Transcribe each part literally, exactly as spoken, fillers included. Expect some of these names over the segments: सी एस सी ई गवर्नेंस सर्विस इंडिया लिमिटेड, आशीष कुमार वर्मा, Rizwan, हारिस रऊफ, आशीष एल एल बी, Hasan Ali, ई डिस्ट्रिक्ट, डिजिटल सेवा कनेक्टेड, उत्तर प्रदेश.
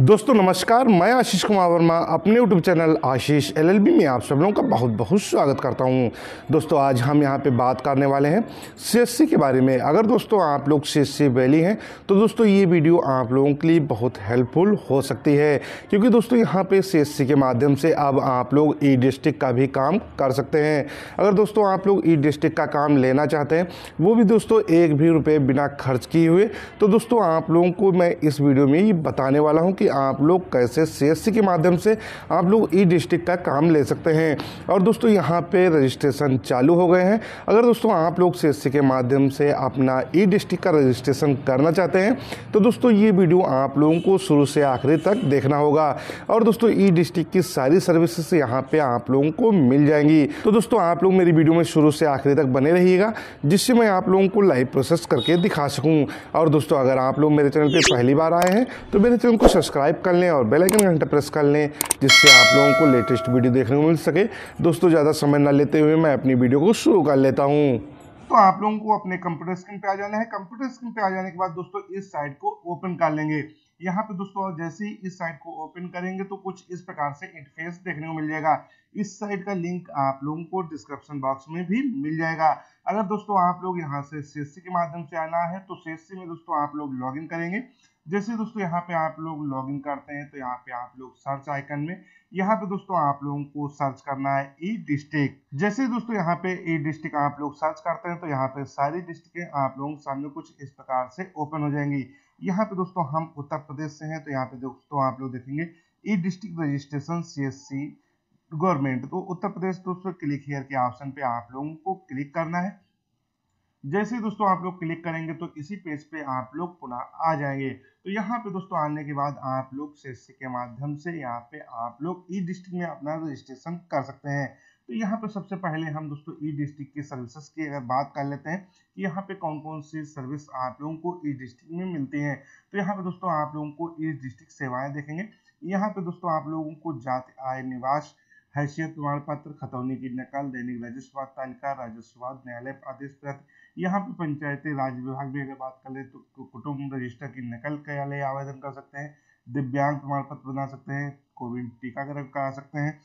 दोस्तों नमस्कार, मैं आशीष कुमार वर्मा अपने YouTube channel आशीष एल एल बी में आप सब लोगों का बहुत बहुत स्वागत करता हूं। दोस्तों आज हम यहां पे बात करने वाले हैं सी एस सी के बारे में। अगर दोस्तों आप लोग सी एस सी वैली हैं तो दोस्तों ये वीडियो आप लोगों के लिए बहुत हेल्पफुल हो सकती है, क्योंकि दोस्तों यहाँ पर सी एस सी के माध्यम से अब आप लोग ई डिस्ट्रिक्ट का भी काम कर सकते हैं। अगर दोस्तों आप लोग ई डिस्ट्रिक्ट का काम लेना चाहते हैं, वो भी दोस्तों एक भी रुपये बिना खर्च किए हुए, तो दोस्तों आप लोगों को मैं इस वीडियो में ये बताने वाला हूँ आप लोग कैसे सी एस सी के माध्यम से आप लोग ई डिस्ट्रिक्ट का काम ले सकते हैं। और दोस्तों यहां पे रजिस्ट्रेशन चालू हो गए हैं। अगर दोस्तों आप लोग सी एस सी के माध्यम से अपना ई डिस्ट्रिक्ट का रजिस्ट्रेशन करना चाहते हैं तो दोस्तों ये वीडियो आप लोगों को शुरू से आखिरी तक देखना होगा। और दोस्तों ई डिस्ट्रिक्ट की सारी सर्विसेज यहाँ पर आप लोगों को मिल जाएंगी। तो दोस्तों आप लोग मेरी वीडियो में शुरू से आखिरी तक बने रहिएगा, जिससे मैं आप लोगों को लाइव प्रोसेस करके दिखा सकूँ। और दोस्तों अगर आप लोग मेरे चैनल पर पहली बार आए हैं तो मेरे चैनल को सब्सक्राइब कर लें और बेल आइकन घंटा प्रेस कर लें, जिससे आप लोगों को लेटेस्ट वीडियो देखने को मिल सके। दोस्तों ज़्यादा समय ना लेते हुए मैं अपनी वीडियो को शुरू कर लेता हूं। तो आप लोगों को अपने कंप्यूटर स्क्रीन पे आ जाना है। कंप्यूटर स्क्रीन पे आ जाने के बाद दोस्तों इस साइट को ओपन कर लेंगे। यहाँ पे दोस्तों जैसे ही इस साइट को ओपन करेंगे तो कुछ इस प्रकार से इंटरफेस देखने को मिल जाएगा। इस साइट का लिंक आप लोगों को डिस्क्रिप्शन बॉक्स में भी मिल जाएगा। अगर दोस्तों आप लोग यहाँ से सी एस सी के माध्यम से आना है तो सी एस सी में दोस्तों आप लोग लॉग इन करेंगे। जैसे दोस्तों यहाँ पे आप लोग लॉगिन करते हैं तो यहाँ पे आप लोग सर्च आइकन में यहाँ पे दोस्तों आप लोगों को सर्च करना है ई डिस्ट्रिक्ट। जैसे दोस्तों यहाँ पे ई डिस्ट्रिक्ट आप लोग सर्च करते हैं तो यहाँ पे सारी डिस्ट्रिक्ट आप लोगों के सामने कुछ इस प्रकार से ओपन हो जाएंगी। यहाँ पे दोस्तों हम उत्तर प्रदेश से हैं तो यहाँ पे दोस्तों आप लोग देखेंगे ई डिस्ट्रिक्ट registration C S C government. तो उत्तर प्रदेश दोस्तों क्लिक हियर के ऑप्शन पे आप लोगों को क्लिक करना है। जैसे दोस्तों आप लोग क्लिक करेंगे तो इसी पेज पे आप लोग पुनः आ जाएंगे। तो यहाँ पे दोस्तों आने के बाद आप लोग सी एस सी के माध्यम से यहाँ पे आप लोग ई डिस्ट्रिक्ट में अपना रजिस्ट्रेशन कर सकते हैं। तो यहाँ पे सबसे पहले हम दोस्तों ई डिस्ट्रिक्ट की सर्विसेज की अगर बात कर लेते हैं कि यहाँ पे कौन कौन सी सर्विस आप लोगों को ई डिस्ट्रिक्ट में मिलती हैं। तो यहाँ पे दोस्तों आप लोगों को ई डिस्ट्रिक्ट सेवाएँ देखेंगे। यहाँ पे दोस्तों आप लोगों को जाति, आय, निवास, हैसियत प्रमाण पत्र, खतौनी की नकल, दैनिक राजस्व तालिका, राजस्व न्यायालय आदेश प्रति, यहाँ पे पंचायती राज विभाग में अगर बात कर ले तो कुटुम्ब रजिस्टर की नकल कार्यालय आवेदन कर सकते हैं, दिव्यांग प्रमाण पत्र बना सकते हैं, कोविड टीकाकरण करा सकते हैं।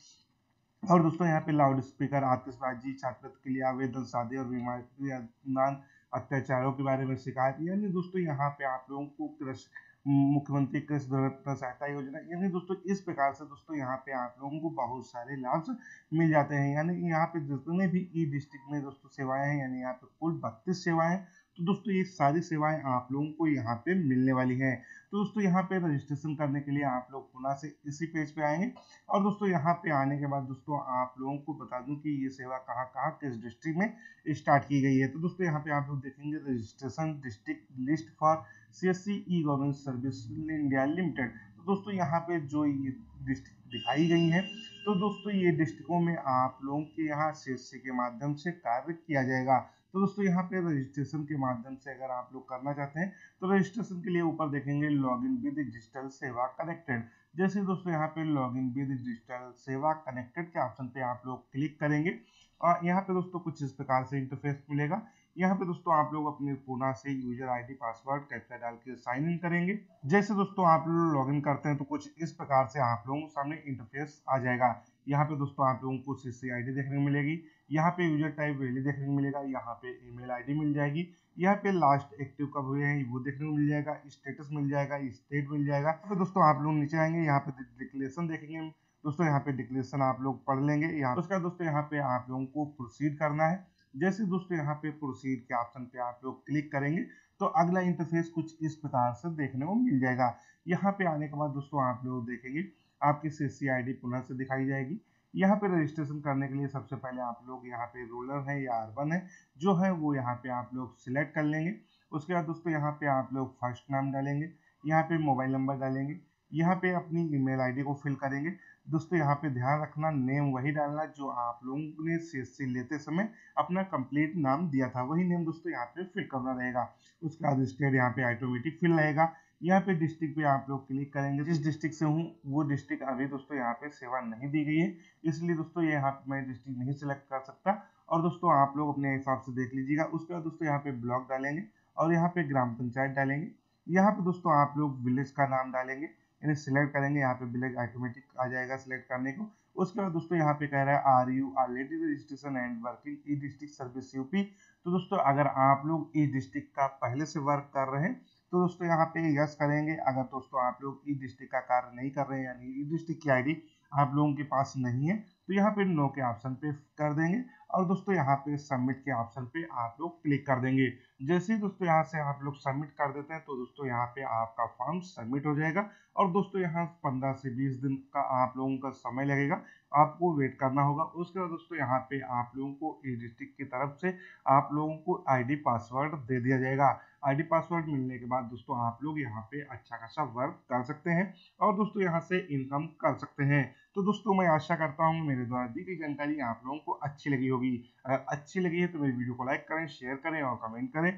और दोस्तों यहाँ पे लाउड स्पीकर, आतिशबाजी, छात्रवृत्ति के लिए आवेदन, शादी और बीमारी अनुदान, अत्याचारों के बारे में शिकायत, यानी दोस्तों यहाँ पे आप लोगों को कृषि मुख्यमंत्री कृषक सहायता योजना, यानी दोस्तों इस प्रकार से दोस्तों यहाँ पे आप लोगों को बहुत सारे लाभ मिल जाते हैं। यानी यहाँ पे जितने भी ई डिस्ट्रिक्ट में दोस्तों सेवाएं हैं, यानी यहाँ पे कुल बत्तीस सेवाएं, तो दोस्तों ये सारी सेवाएं आप लोगों को यहाँ पे मिलने वाली हैं। तो दोस्तों यहाँ पे रजिस्ट्रेशन करने के लिए आप लोग पुनः से इसी पेज पे आएंगे। और दोस्तों यहाँ पे आने के बाद दोस्तों आप लोगों को बता दूं कि ये सेवा कहाँ कहाँ किस डिस्ट्रिक्ट में स्टार्ट की गई है। तो दोस्तों यहाँ पे आप लोग देखेंगे registration district list for सी एस सी ई गवर्नेंस सर्विस इंडिया लिमिटेड। तो दोस्तों यहाँ पे जो ये डिस्ट्रिक्ट दिखाई गई हैं, तो दोस्तों ये डिस्ट्रिक्टों में आप लोगों के यहाँ सी एस सी के माध्यम से कार्य किया जाएगा। तो दोस्तों यहाँ पे रजिस्ट्रेशन के माध्यम से अगर आप लोग करना चाहते हैं तो रजिस्ट्रेशन के लिए ऊपर देखेंगे login with डिजिटल सेवा कनेक्टेड। जैसे दोस्तों यहाँ पे login with डिजिटल सेवा कनेक्टेड के ऑप्शन पे आप लोग क्लिक करेंगे और यहाँ पे दोस्तों कुछ इस प्रकार से इंटरफेस मिलेगा। यहाँ पे दोस्तों आप लोग अपने पुनः से यूजर आईडी, पासवर्ड, कैप्चा डाल के साइन इन करेंगे। जैसे दोस्तों आप लोग लॉग इन करते हैं तो कुछ इस प्रकार से आप लोगों के सामने इंटरफेस आ जाएगा। यहाँ पे दोस्तों आप लोगों को सी सी आई डी देखने को मिलेगी, यहाँ पे यूजर टाइप वैली देखने को मिलेगा, यहाँ पे ईमेल आईडी मिल जाएगी, यहाँ पे लास्ट एक्टिव कब हुए हैं वो देखने को मिल जाएगा, स्टेटस मिल जाएगा, स्टेट मिल जाएगा। तो दोस्तों आप लोग नीचे आएंगे, यहाँ पे डिक्लेरेशन देखेंगे। दोस्तों यहाँ पे डिक्लेरेशन आप लोग पढ़ लेंगे। यहाँ उसका दोस्तों यहाँ पे आप लोगों को प्रोसीड करना है। जैसे दोस्तों यहाँ पे प्रोसीड के ऑप्शन पे आप लोग क्लिक करेंगे तो अगला इंटरफेस कुछ इस प्रकार से देखने को मिल जाएगा। यहाँ पे आने के बाद दोस्तों आप लोग देखेंगे आपकी सी एस सी आई डी पुनः से दिखाई जाएगी। यहाँ पे रजिस्ट्रेशन करने के लिए सबसे पहले आप लोग यहाँ पे रूरल है या अर्बन है जो है वो यहाँ पे आप लोग सिलेक्ट कर लेंगे। उसके बाद दोस्तों यहाँ पे आप लोग फर्स्ट नाम डालेंगे, यहाँ पे मोबाइल नंबर डालेंगे, यहाँ पे अपनी ईमेल आईडी को फिल करेंगे। दोस्तों यहाँ पे ध्यान रखना नेम वही डालना जो आप लोगों ने सी एस सी लेते समय अपना कंप्लीट नाम दिया था, वही नेम दोस्तों यहाँ पे फिल करना रहेगा। उसके बाद स्टेट यहाँ पे ऑटोमेटिक फिल रहेगा। यहाँ पे डिस्ट्रिक्ट पे आप लोग क्लिक करेंगे। जिस डिस्ट्रिक्ट से हूँ वो डिस्ट्रिक्ट अभी दोस्तों यहाँ पे सेवा नहीं दी गई है, इसलिए दोस्तों ये यहाँ पे मैं डिस्ट्रिक्ट नहीं सिलेक्ट कर सकता। और दोस्तों आप लोग अपने हिसाब से देख लीजिएगा। उसके बाद दोस्तों यहाँ पे ब्लॉक डालेंगे और यहाँ पे ग्राम पंचायत डालेंगे। यहाँ पे दोस्तों आप लोग विलेज का नाम डालेंगे। यानी सिलेक्ट करेंगे, यहाँ पे बिलेग ऑटोमेटिक आ जाएगा सिलेक्ट करने को। उसके बाद दोस्तों यहाँ पे कह रहा है are you are latest registration and working ई डिस्ट्रिक्ट service UP. तो दोस्तों अगर आप लोग ई डिस्ट्रिक्ट का पहले से वर्क कर रहे हैं तो दोस्तों यहाँ पे यस करेंगे। अगर दोस्तों आप लोग ई डिस्ट्रिक्ट का कार्य नहीं कर रहे हैं यानी ई डिस्ट्रिक्ट की आई डी आप लोगों के पास नहीं है तो यहाँ पे नो के ऑप्शन पे कर देंगे और दोस्तों यहाँ पे सबमिट के ऑप्शन पे आप लोग क्लिक कर देंगे। जैसे ही दोस्तों यहाँ से आप लोग सबमिट कर देते हैं तो दोस्तों यहाँ पे आपका फॉर्म सबमिट हो जाएगा और दोस्तों यहाँ पंद्रह से बीस दिन का आप लोगों का समय लगेगा, आपको वेट करना होगा। उसके बाद दोस्तों यहाँ पे आप लोगों को ई डिस्ट्रिक्ट की तरफ से आप लोगों को आई डी पासवर्ड दे दिया जाएगा। आई डी पासवर्ड मिलने के बाद दोस्तों आप लोग यहाँ पे अच्छा खासा वर्क कर सकते हैं और दोस्तों यहाँ से इनकम कर सकते हैं। तो दोस्तों मैं आशा करता हूँ मेरे द्वारा दी गई जानकारी आप लोगों को अच्छी लगी होगी। अगर अच्छी लगी है तो मेरी वीडियो को लाइक करें, शेयर करें और कमेंट करें।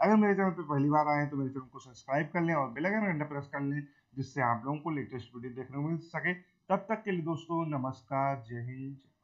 अगर मेरे चैनल पर पहली बार आए हैं तो मेरे चैनल को सब्सक्राइब कर लें और बेल आइकन घंटा प्रेस कर लें जिससे आप लोगों को लेटेस्ट वीडियो देखने को मिल सके। तब तक के लिए दोस्तों नमस्कार, जय हिंद।